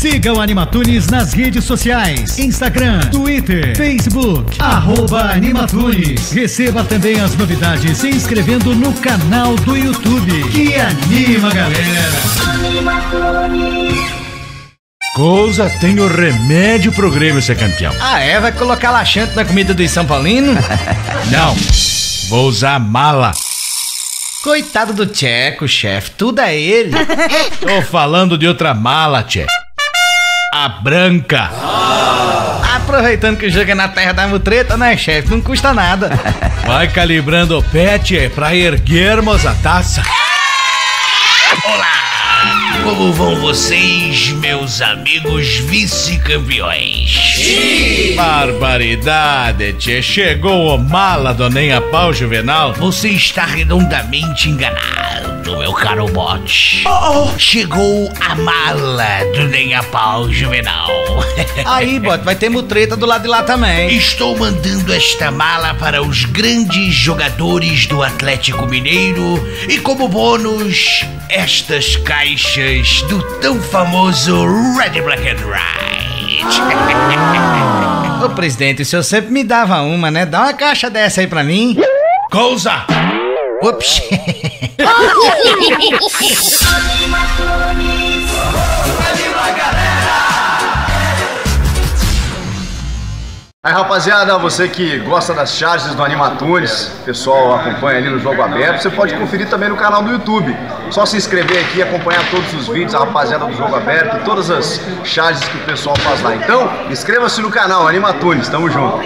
Siga o Animatunes nas redes sociais, Instagram, Twitter, Facebook, @Animatunes. Receba também as novidades se inscrevendo no canal do YouTube, que anima a galera. Animatunes. Cousa tem o remédio pro Grêmio ser campeão. Ah é? Vai colocar laxante na comida dos São Paulino? Não, vou usar mala. Coitado do Tcheco, chefe, tudo é ele. Tô falando de outra mala, Tcheco. A branca. Aproveitando que joga na terra da mutreta, né, chefe? Não custa nada. Vai calibrando o pé, Tcheco, pra erguermos a taça. Olá! Como vão vocês, meus amigos vice-campeões? Sim. Barbaridade, tchê. Chegou o mala do Nem a Pau Juvenal. Você está redondamente enganado, meu caro bote. Chegou a mala do Nem a Pau Juvenal. Aí, bote, vai ter mutreta do lado de lá também. Estou mandando esta mala para os grandes jogadores do Atlético Mineiro. E como bônus, estas caixas do tão famoso Red, Black and White. Ô presidente, o senhor sempre me dava uma, né? Dá uma caixa dessa aí pra mim. Cousa! Ops! Aí rapaziada, você que gosta das charges do Animatunes, o pessoal acompanha ali no Jogo Aberto, você pode conferir também no canal do YouTube. Só se inscrever aqui e acompanhar todos os vídeos, a rapaziada do Jogo Aberto, todas as charges que o pessoal faz lá. Então, inscreva-se no canal Animatunes, tamo junto.